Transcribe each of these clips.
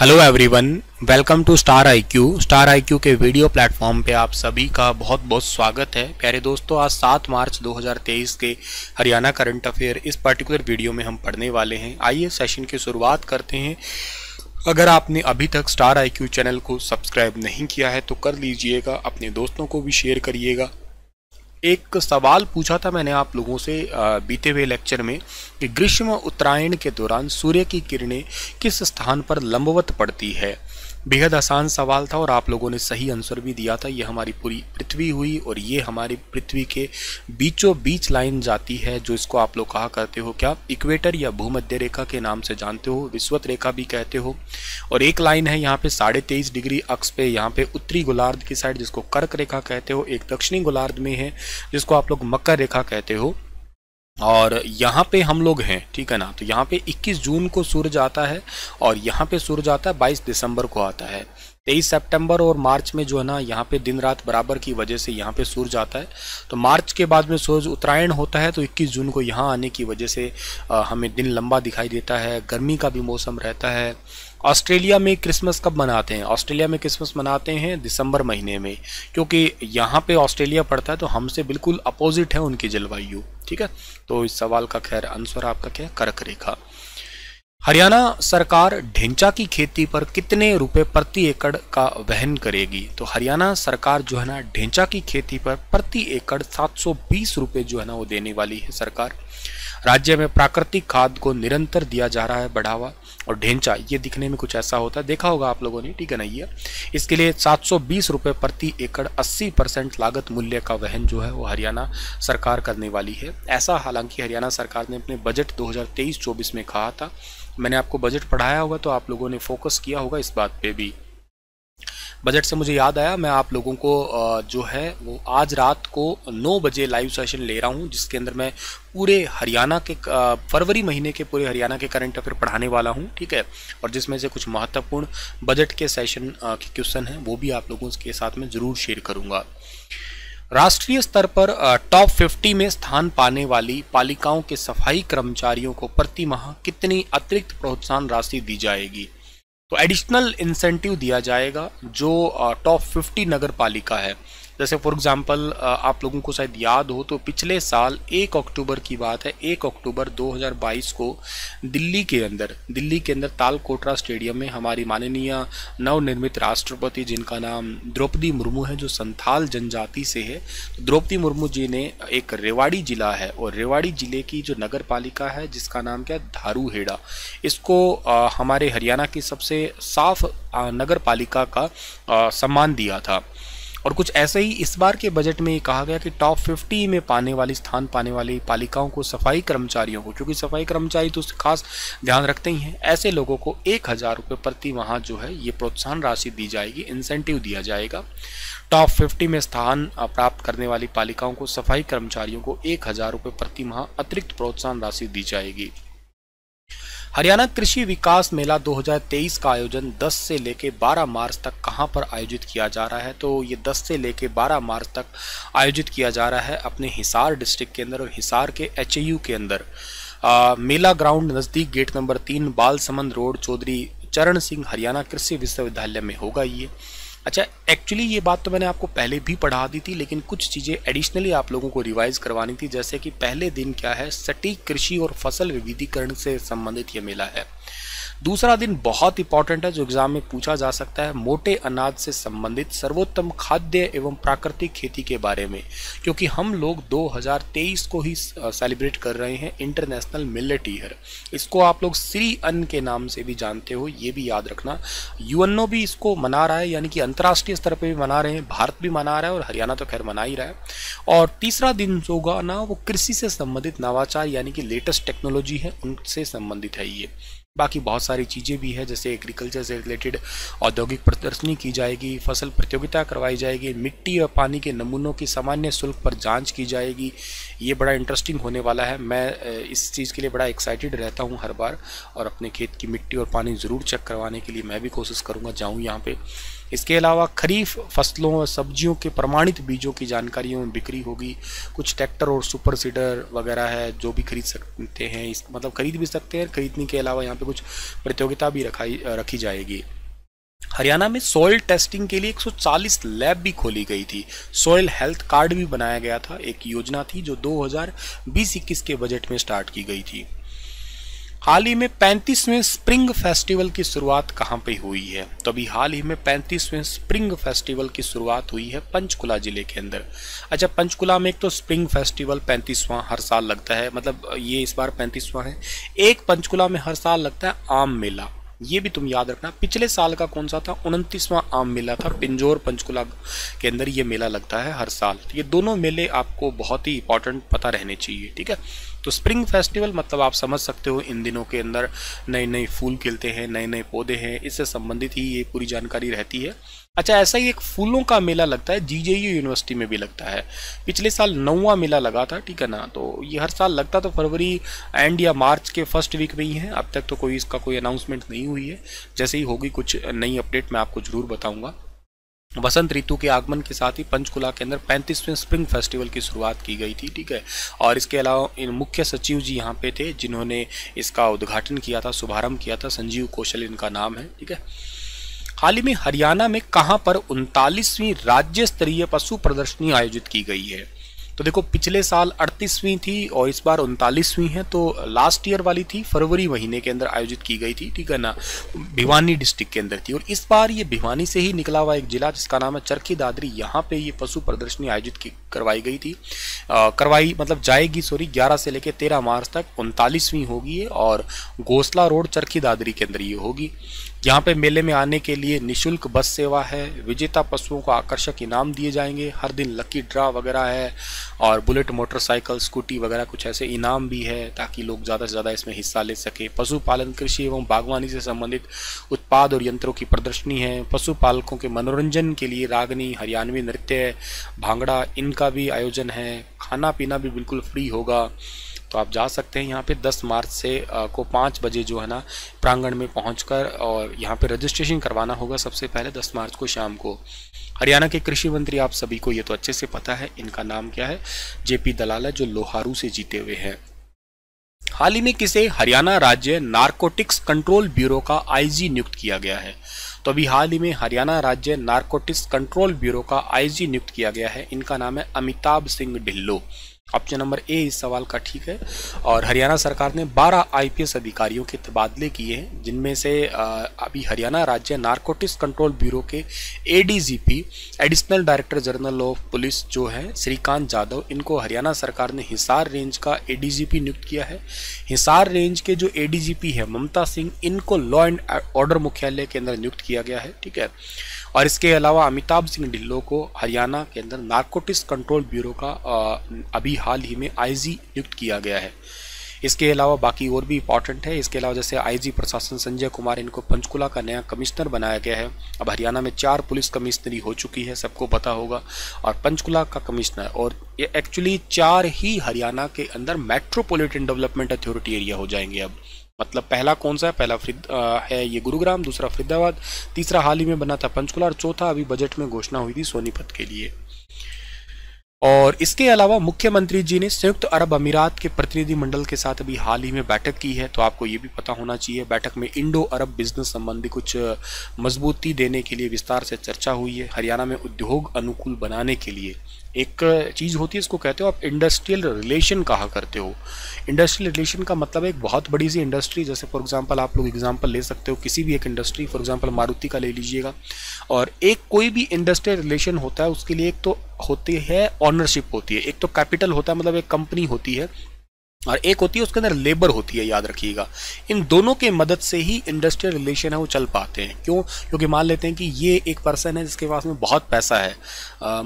Hello everyone, welcome to star I Q. Star I Q के video platform पे आप सभी का बहुत बहुत स्वागत है। प्यारे दोस्तों, आज 7 मार्च 2023 के हरियाणा करंट अफेयर इस पर्टिकुलर वीडियो में हम पढ़ने वाले हैं। आइए सेशन की शुरुआत करते हैं। अगर आपने अभी तक स्टार आई क्यू चैनल को सब्सक्राइब नहीं किया है तो कर लीजिएगा, अपने दोस्तों को भी शेयर करिएगा। एक सवाल पूछा था मैंने आप लोगों से बीते हुए लेक्चर में कि ग्रीष्म उत्तरायण के दौरान सूर्य की किरणें किस स्थान पर लंबवत पड़ती है। बेहद आसान सवाल था और आप लोगों ने सही आंसर भी दिया था। ये हमारी पूरी पृथ्वी हुई और ये हमारी पृथ्वी के बीचों बीच लाइन जाती है, जो इसको आप लोग कहा करते हो क्या, इक्वेटर या भूमध्य रेखा के नाम से जानते हो, विषुवत रेखा भी कहते हो। और एक लाइन है यहाँ पे 23.5 डिग्री अक्स पे, यहाँ पे उत्तरी गोलार्ध की साइड जिसको कर्क रेखा कहते हो, एक दक्षिणी गोलार्ध में है जिसको आप लोग मकर रेखा कहते हो, और यहाँ पे हम लोग हैं, ठीक है ना। तो यहाँ पे 21 जून को सूर्य आता है और यहाँ पे सूर्य आता है 22 दिसंबर को आता है। 23 सितंबर और मार्च में जो है ना, यहाँ पे दिन रात बराबर की वजह से यहाँ पे सूर्य आता है। तो मार्च के बाद में सूर्य उत्तरायण होता है, तो 21 जून को यहाँ आने की वजह से हमें दिन लंबा दिखाई देता है। गर्मी का भी मौसम रहता है। ऑस्ट्रेलिया में क्रिसमस कब मनाते हैं? ऑस्ट्रेलिया में क्रिसमस मनाते हैं दिसंबर महीने में, क्योंकि यहाँ पे ऑस्ट्रेलिया पड़ता है तो हमसे बिल्कुल अपोजिट है उनकी जलवायु, ठीक है। तो इस सवाल का खैर आंसर आपका क्या है, कर्क रेखा। हरियाणा सरकार ढेंचा की खेती पर कितने रुपए प्रति एकड़ का वहन करेगी? तो हरियाणा सरकार जो है ना, ढेंचा की खेती पर प्रति एकड़ 720 रुपये जो है ना वो देने वाली है सरकार। राज्य में प्राकृतिक खाद को निरंतर दिया जा रहा है बढ़ावा, और ढेंचा ये दिखने में कुछ ऐसा होता है, देखा होगा आप लोगों ने, ठीक है ना। ये इसके लिए 720 रुपये प्रति एकड़ 80% लागत मूल्य का वहन जो है वो हरियाणा सरकार करने वाली है। ऐसा हालांकि हरियाणा सरकार ने अपने बजट 2023-24 में कहा था। मैंने आपको बजट पढ़ाया होगा तो आप लोगों ने फोकस किया होगा इस बात पे भी। बजट से मुझे याद आया, मैं आप लोगों को जो है वो आज रात को 9 बजे लाइव सेशन ले रहा हूँ, जिसके अंदर मैं पूरे हरियाणा के फरवरी महीने के पूरे हरियाणा के करंट अफेयर पढ़ाने वाला हूँ, ठीक है। और जिसमें से कुछ महत्वपूर्ण बजट के सेशन के क्वेश्चन हैं वो भी आप लोगों के साथ में ज़रूर शेयर करूँगा। राष्ट्रीय स्तर पर टॉप 50 में स्थान पाने वाली पालिकाओं के सफाई कर्मचारियों को प्रति माह कितनी अतिरिक्त प्रोत्साहन राशि दी जाएगी? तो एडिशनल इंसेंटिव दिया जाएगा जो टॉप 50 नगर पालिका है। जैसे फॉर एग्जांपल आप लोगों को शायद याद हो तो पिछले साल 1 अक्टूबर की बात है, 1 अक्टूबर 2022 को दिल्ली के अंदर तालकोटरा स्टेडियम में हमारी माननीय नवनिर्मित राष्ट्रपति, जिनका नाम द्रौपदी मुर्मू है, जो संथाल जनजाति से है, द्रौपदी मुर्मू जी ने, एक रेवाड़ी जिला है और रेवाड़ी जिले की जो नगर पालिका है जिसका नाम क्या है, धारूहेड़ा, इसको हमारे हरियाणा की सबसे साफ नगर पालिका का सम्मान दिया था। और कुछ ऐसे ही इस बार के बजट में ये कहा गया कि टॉप 50 में स्थान पाने वाली पालिकाओं को सफाई कर्मचारियों को, क्योंकि सफाई कर्मचारी तो उससे खास ध्यान रखते ही हैं, ऐसे लोगों को 1000 रुपये प्रति माह जो है ये प्रोत्साहन राशि दी जाएगी, इंसेंटिव दिया जाएगा। टॉप 50 में स्थान प्राप्त करने वाली पालिकाओं को सफाई कर्मचारियों को 1000 रुपये प्रति माह अतिरिक्त प्रोत्साहन राशि दी जाएगी। हरियाणा कृषि विकास मेला 2023 का आयोजन 10 से लेकर 12 मार्च तक कहां पर आयोजित किया जा रहा है? तो ये 10 से लेकर 12 मार्च तक आयोजित किया जा रहा है अपने हिसार डिस्ट्रिक्ट के अंदर और हिसार के HAU के अंदर। मेला ग्राउंड नज़दीक gate number 3 Balsamand road Chaudhary Charan Singh Haryana कृषि विश्वविद्यालय में होगा ये। अच्छा, एक्चुअली ये बात तो मैंने आपको पहले भी पढ़ा दी थी, लेकिन कुछ चीज़ें एडिशनली आप लोगों को रिवाइज करवानी थी। जैसे कि पहले दिन क्या है, सटीक कृषि और फसल विविधीकरण से संबंधित ये मेला है। दूसरा दिन बहुत इंपॉर्टेंट है जो एग्जाम में पूछा जा सकता है, मोटे अनाज से संबंधित सर्वोत्तम खाद्य एवं प्राकृतिक खेती के बारे में, क्योंकि हम लोग 2023 को ही सेलिब्रेट कर रहे हैं इंटरनेशनल मिलेट ईयर। इसको आप लोग श्री अन्न के नाम से भी जानते हो, ये भी याद रखना। UNO भी इसको मना रहा है, यानी कि अंतर्राष्ट्रीय स्तर पर भी मना रहे हैं, भारत भी मना रहा है और हरियाणा तो खैर मना ही रहा है। और तीसरा दिन जो होगा ना वो कृषि से संबंधित नवाचार, यानी कि लेटेस्ट टेक्नोलॉजी है उनसे संबंधित है ये। बाकी बहुत सारी चीज़ें भी है, जैसे एग्रीकल्चर से रिलेटेड औद्योगिक प्रदर्शनी की जाएगी, फसल प्रतियोगिता करवाई जाएगी, मिट्टी और पानी के नमूनों की सामान्य शुल्क पर जांच की जाएगी। ये बड़ा इंटरेस्टिंग होने वाला है, मैं इस चीज़ के लिए बड़ा एक्साइटेड रहता हूँ हर बार, और अपने खेत की मिट्टी और पानी ज़रूर चेक करवाने के लिए मैं भी कोशिश करूँगा, जाऊँ यहाँ पर। इसके अलावा खरीफ फसलों और सब्जियों के प्रमाणित बीजों की जानकारी एवं बिक्री होगी। कुछ ट्रैक्टर और सुपर सीडर वगैरह है जो भी खरीद सकते हैं, मतलब खरीद भी सकते हैं। खरीदने के अलावा यहाँ पे कुछ प्रतियोगिता भी रखी जाएगी। हरियाणा में सॉइल टेस्टिंग के लिए 140 लैब भी खोली गई थी। सॉइल हेल्थ कार्ड भी बनाया गया था, एक योजना थी जो 2020-21 के बजट में स्टार्ट की गई थी। हाल ही में 35वें स्प्रिंग फेस्टिवल की शुरुआत कहाँ पे हुई है? तो अभी हाल ही में 35वें स्प्रिंग फेस्टिवल की शुरुआत हुई है पंचकुला जिले के अंदर। अच्छा, पंचकुला में एक तो स्प्रिंग फेस्टिवल 35वां हर साल लगता है, मतलब ये इस बार 35वां है। एक पंचकुला में हर साल लगता है आम मेला, ये भी तुम याद रखना। पिछले साल का कौन सा था? 29वां आम मेला था। पिंजौर पंचकुला के अंदर ये मेला लगता है हर साल। ये दोनों मेले आपको बहुत ही इंपॉर्टेंट पता रहने चाहिए, ठीक है। तो स्प्रिंग फेस्टिवल मतलब आप समझ सकते हो इन दिनों के अंदर नए नए फूल खिलते हैं, नए नए पौधे हैं, इससे संबंधित ही ये पूरी जानकारी रहती है। अच्छा, ऐसा ही एक फूलों का मेला लगता है जीजेयू यूनिवर्सिटी में भी लगता है। पिछले साल 9वां मेला लगा था, ठीक है ना। तो ये हर साल लगता तो फरवरी एंड या मार्च के फर्स्ट वीक में ही है। अब तक तो कोई इसका कोई अनाउंसमेंट नहीं हुई है, जैसे ही होगी कुछ नई अपडेट मैं आपको जरूर बताऊँगा। वसंत ऋतु के आगमन के साथ ही पंचकुला के अंदर 35वें स्प्रिंग फेस्टिवल की शुरुआत की गई थी, ठीक है। और इसके अलावा इन मुख्य सचिव जी यहाँ पे थे जिन्होंने इसका उद्घाटन किया था, शुभारंभ किया था। संजीव कौशल इनका नाम है, ठीक है। हाल ही में हरियाणा में कहाँ पर 39वीं राज्य स्तरीय पशु प्रदर्शनी आयोजित की गई है? तो देखो, पिछले साल 38वीं थी और इस बार 39वीं है। तो लास्ट ईयर वाली थी फरवरी महीने के अंदर आयोजित की गई थी, ठीक है ना। भिवानी डिस्ट्रिक्ट के अंदर थी और इस बार ये भिवानी से ही निकला हुआ एक जिला जिसका नाम है चरखी दादरी, यहाँ पे ये पशु प्रदर्शनी आयोजित करवाई गई थी, जाएगी 11 से लेकर 13 मार्च तक 39वीं होगी और घोसला रोड चरखी दादरी के अंदर ये होगी। यहाँ पे मेले में आने के लिए निशुल्क बस सेवा है, विजेता पशुओं को आकर्षक इनाम दिए जाएंगे, हर दिन लकी ड्रा वगैरह है और बुलेट मोटरसाइकिल स्कूटी वगैरह कुछ ऐसे इनाम भी है ताकि लोग ज़्यादा से ज़्यादा इसमें हिस्सा ले सकें। पशुपालन, कृषि एवं बागवानी से संबंधित उत्पाद और यंत्रों की प्रदर्शनी है। पशुपालकों के मनोरंजन के लिए रागनी, हरियाणवी नृत्य, भांगड़ा इनका भी आयोजन है। खाना पीना भी बिल्कुल फ्री होगा, तो आप जा सकते हैं यहाँ पे 10 मार्च से को 5 बजे जो है ना प्रांगण में पहुंचकर और यहाँ पे रजिस्ट्रेशन करवाना होगा सबसे पहले 10 मार्च को शाम को। हरियाणा के कृषि मंत्री आप सभी को ये तो अच्छे से पता है, इनका नाम क्या है? जेपी दलाल है, जो लोहारू से जीते हुए हैं। हाल ही में किसे हरियाणा राज्य नारकोटिक्स कंट्रोल ब्यूरो का आईजी नियुक्त किया गया है? तो अभी हाल ही में हरियाणा राज्य नारकोटिक्स कंट्रोल ब्यूरो का आईजी नियुक्त किया गया है, इनका नाम है Amitabh Singh Dhillon. Option number A इस सवाल का ठीक है। और हरियाणा सरकार ने 12 आईपीएस अधिकारियों के तबादले किए हैं, जिनमें से अभी हरियाणा राज्य नारकोटिक्स कंट्रोल ब्यूरो के ADGP additional director general of police जो है श्रीकांत यादव, इनको हरियाणा सरकार ने हिसार रेंज का एडीजीपी नियुक्त किया है। हिसार रेंज के जो एडीजीपी है ममता सिंह, इनको लॉ एंड ऑर्डर मुख्यालय के अंदर नियुक्त किया गया है, ठीक है। और इसके अलावा अमिताभ सिंह ढिल्लो को हरियाणा के अंदर नारकोटिक्स कंट्रोल ब्यूरो का अभी हाल ही में आईजी नियुक्त किया गया है। इसके अलावा बाकी और भी इंपॉर्टेंट है। इसके अलावा जैसे आईजी प्रशासन संजय कुमार, इनको पंचकुला का नया कमिश्नर बनाया गया है। अब हरियाणा में 4 पुलिस कमिश्नरी हो चुकी है, सबको पता होगा, और पंचकुला का कमिश्नर और ये एक्चुअली 4 ही हरियाणा के अंदर मेट्रोपोलिटन डेवलपमेंट अथॉरिटी एरिया हो जाएंगे। अब मतलब पहला कौन सा है? पहला है ये गुरुग्राम, दूसरा फरीदाबाद, तीसरा हाल ही में बना था पंचकुला और चौथा अभी बजट में घोषणा हुई थी सोनीपत के लिए। और इसके अलावा मुख्यमंत्री जी ने संयुक्त अरब अमीरात के प्रतिनिधिमंडल के साथ अभी हाल ही में बैठक की है, तो आपको ये भी पता होना चाहिए। बैठक में इंडो अरब बिजनेस संबंधी कुछ मजबूती देने के लिए विस्तार से चर्चा हुई है। हरियाणा में उद्योग अनुकूल बनाने के लिए एक चीज़ होती है, इसको कहते हो आप इंडस्ट्रियल रिलेशन कहा करते हो। इंडस्ट्रियल रिलेशन का मतलब एक बहुत बड़ी सी इंडस्ट्री, जैसे फॉर एग्जांपल आप लोग एग्जांपल ले सकते हो किसी भी एक इंडस्ट्री, फॉर एग्जांपल मारुति का ले लीजिएगा। और एक कोई भी इंडस्ट्रियल रिलेशन होता है उसके लिए एक तो होती है ऑनरशिप होती है, एक तो कैपिटल होता है मतलब एक कंपनी होती है, और एक होती है उसके अंदर लेबर होती है, याद रखिएगा। इन दोनों के मदद से ही इंडस्ट्रियल रिलेशन है वो चल पाते हैं। क्यों? क्योंकि मान लेते हैं कि ये एक पर्सन है जिसके पास में बहुत पैसा है,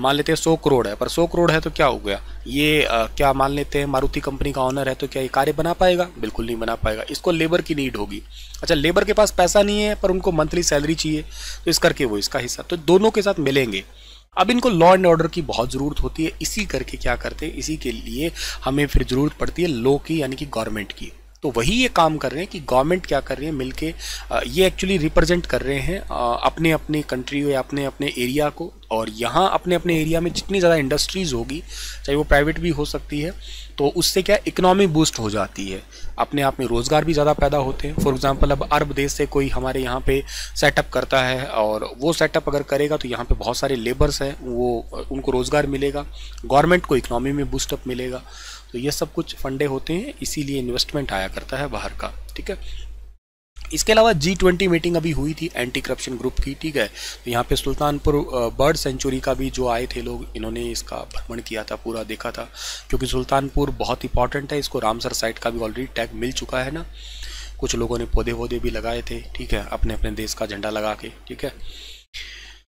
मान लेते हैं 100 करोड़ है, पर 100 करोड़ है तो क्या हो गया ये क्या मान लेते हैं मारुति कंपनी का ऑनर है, तो क्या ये कार्य बना पाएगा? बिल्कुल नहीं बना पाएगा, इसको लेबर की नीड होगी। अच्छा, लेबर के पास पैसा नहीं है पर उनको मंथली सैलरी चाहिए, तो इस करके वो इसका हिस्सा, तो दोनों के साथ मिलेंगे। अब इनको लॉ एंड ऑर्डर की बहुत ज़रूरत होती है, इसी करके क्या करते हैं, इसी के लिए हमें फिर ज़रूरत पड़ती है लॉ की, यानी कि गवर्नमेंट की। तो वही ये काम कर रहे हैं कि गवर्नमेंट क्या कर रही है मिलके, ये एक्चुअली रिप्रेजेंट कर रहे हैं अपने अपने कंट्री या अपने अपने एरिया को। और यहाँ अपने अपने एरिया में जितनी ज़्यादा इंडस्ट्रीज़ होगी, चाहे वो प्राइवेट भी हो सकती है, तो उससे क्या इकोनॉमी बूस्ट हो जाती है, अपने आप में रोज़गार भी ज़्यादा पैदा होते हैं। फॉर एग्जांपल अब अरब देश से कोई हमारे यहाँ पे सेटअप करता है और वो सेटअप अगर करेगा तो यहाँ पे बहुत सारे लेबर्स हैं, वो उनको रोज़गार मिलेगा, गवर्नमेंट को इकनॉमी में बूस्टअप मिलेगा। तो ये सब कुछ फंडे होते हैं, इसीलिए इन्वेस्टमेंट आया करता है बाहर का, ठीक है। इसके अलावा G20 मीटिंग अभी हुई थी एंटी करप्शन ग्रुप की, ठीक है। तो यहाँ पे सुल्तानपुर बर्ड सेंचुरी का भी जो आए थे लोग, इन्होंने इसका भ्रमण किया था, पूरा देखा था, क्योंकि सुल्तानपुर बहुत इंपॉर्टेंट है। इसको रामसर साइट का भी ऑलरेडी टैग मिल चुका है ना, कुछ लोगों ने पौधे वौधे भी लगाए थे, ठीक है, अपने अपने देश का झंडा लगा के, ठीक है।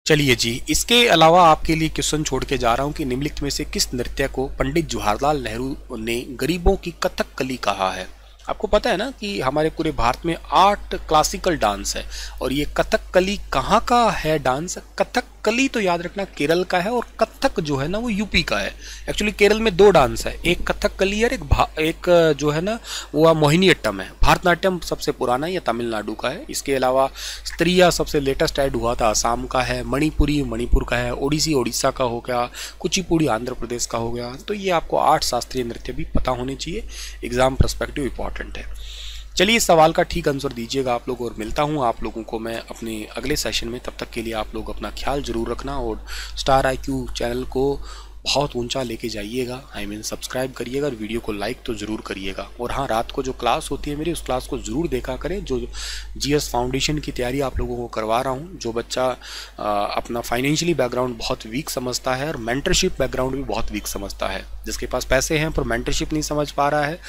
चलिए जी, इसके अलावा आपके लिए क्वेश्चन छोड़ के जा रहा हूँ कि निम्नलिखित में से किस नृत्य को पंडित जवाहरलाल नेहरू ने गरीबों की कथकली कहा है? आपको पता है ना कि हमारे पूरे भारत में 8 क्लासिकल डांस है, और ये कथकली कहाँ का है डांस? कथकली तो याद रखना केरल का है, और कथक जो है ना वो यूपी का है। एक्चुअली केरल में 2 डांस है, एक कथकली और एक जो है ना वो मोहिनीअट्टम है। भारतनाट्यम सबसे पुराना है, या तमिलनाडु का है। इसके अलावा स्त्रिया सबसे लेटेस्ट ऐड हुआ था, आसाम का है, मणिपुरी मणिपुर का है, ओडिसी ओडिशा का हो गया, कुचिपुड़ी आंध्र प्रदेश का हो गया। तो ये आपको 8 शास्त्रीय नृत्य भी पता होने चाहिए, एग्जाम पर्सपेक्टिव इंपॉर्टेंट है। चलिए इस सवाल का ठीक आंसर दीजिएगा आप लोग, और मिलता हूँ आप लोगों को मैं अपने अगले सेशन में। तब तक के लिए आप लोग अपना ख्याल जरूर रखना, और स्टार IQ चैनल को बहुत ऊंचा लेके जाइएगा, सब्सक्राइब करिएगा, और वीडियो को लाइक तो ज़रूर करिएगा। और हाँ, रात को जो क्लास होती है मेरी, उस क्लास को ज़रूर देखा करें, जो GS फाउंडेशन की तैयारी आप लोगों को करवा रहा हूँ। जो बच्चा अपना फाइनेंशियली बैकग्राउंड बहुत वीक समझता है और मेंटरशिप बैकग्राउंड भी बहुत वीक समझता है, जिसके पास पैसे हैं पर मेंटरशिप नहीं समझ पा रहा है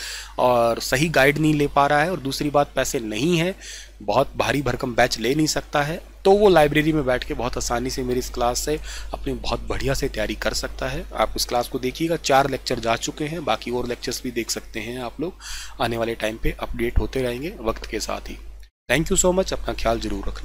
और सही गाइड नहीं ले पा रहा है, और दूसरी बात पैसे नहीं है, बहुत भारी भरकम बैच ले नहीं सकता है, तो वो लाइब्रेरी में बैठ के बहुत आसानी से मेरी इस क्लास से अपनी बहुत बढ़िया से तैयारी कर सकता है। आप इस क्लास को देखिएगा, 4 लेक्चर जा चुके हैं, बाकी और लेक्चर्स भी देख सकते हैं आप लोग। आने वाले टाइम पे अपडेट होते रहेंगे वक्त के साथ ही। थैंक यू सो मच, अपना ख्याल जरूर रखना।